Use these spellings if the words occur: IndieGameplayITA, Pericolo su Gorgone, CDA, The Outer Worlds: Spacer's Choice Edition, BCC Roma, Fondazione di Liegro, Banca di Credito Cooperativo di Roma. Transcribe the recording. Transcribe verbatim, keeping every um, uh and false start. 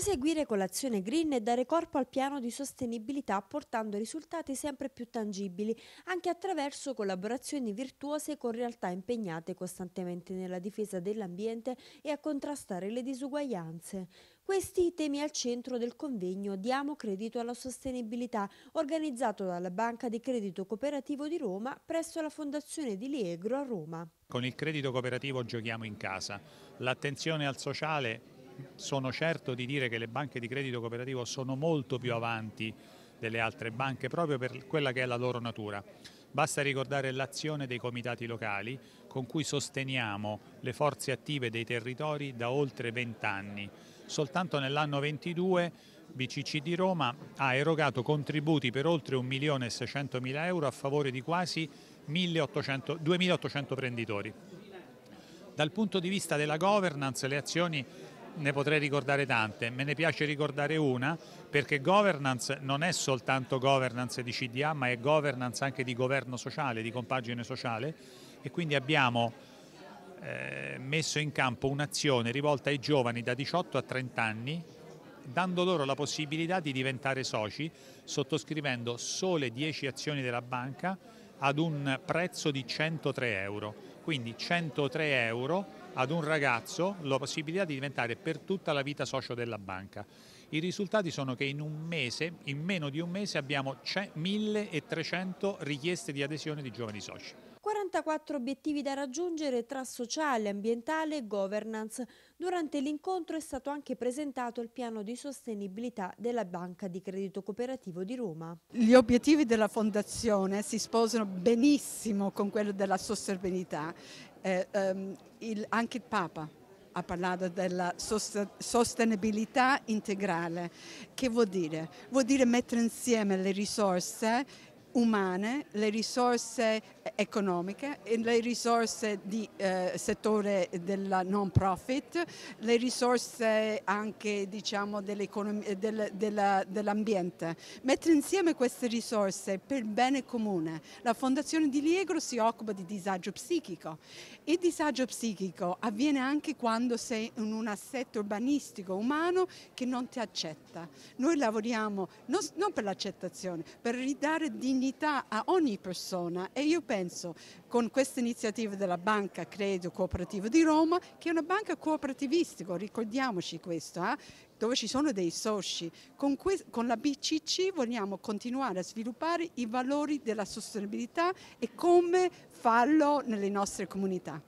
Proseguire con l'azione green e dare corpo al piano di sostenibilità portando risultati sempre più tangibili, anche attraverso collaborazioni virtuose con realtà impegnate costantemente nella difesa dell'ambiente e a contrastare le disuguaglianze. Questi i temi al centro del convegno Diamo Credito alla Sostenibilità, organizzato dalla Banca di Credito Cooperativo di Roma presso la Fondazione di Liegro a Roma. Con il credito cooperativo giochiamo in casa. L'attenzione al sociale, sono certo di dire che le banche di credito cooperativo sono molto più avanti delle altre banche proprio per quella che è la loro natura. Basta ricordare l'azione dei comitati locali con cui sosteniamo le forze attive dei territori da oltre vent'anni. Soltanto nell'anno ventidue B C C di Roma ha erogato contributi per oltre un milione e seicentomila euro a favore di quasi duemilaottocento imprenditori. Dal punto di vista della governance le azioni ne potrei ricordare tante, me ne piace ricordare una perché governance non è soltanto governance di C D A ma è governance anche di governo sociale, di compagine sociale, e quindi abbiamo eh, messo in campo un'azione rivolta ai giovani da diciotto a trenta anni dando loro la possibilità di diventare soci sottoscrivendo sole dieci azioni della banca ad un prezzo di centotré euro, quindi centotré euro ad un ragazzo la possibilità di diventare per tutta la vita socio della banca. I risultati sono che in un mese, in meno di un mese, abbiamo milletrecento richieste di adesione di giovani soci. quarantaquattro obiettivi da raggiungere tra sociale, ambientale e governance. Durante l'incontro è stato anche presentato il piano di sostenibilità della Banca di Credito Cooperativo di Roma. Gli obiettivi della Fondazione si sposano benissimo con quello della sostenibilità. Eh, ehm, il, anche il Papa ha parlato della sostenibilità integrale. Che vuol dire? Vuol dire mettere insieme le risorse umane, le risorse economiche, le risorse di eh, settore del non profit, le risorse anche diciamo, dell'ambiente. Mettere insieme queste risorse per il bene comune. La Fondazione di Liegro si occupa di disagio psichico. Il disagio psichico avviene anche quando sei in un assetto urbanistico umano che non ti accetta. Noi lavoriamo non, non per l'accettazione, per ridare dignità a ogni persona, e io penso con questa iniziativa della Banca Credito Cooperativo di Roma, che è una banca cooperativistica, ricordiamoci questo, eh, dove ci sono dei soci, con, con la B C C vogliamo continuare a sviluppare i valori della sostenibilità e come farlo nelle nostre comunità.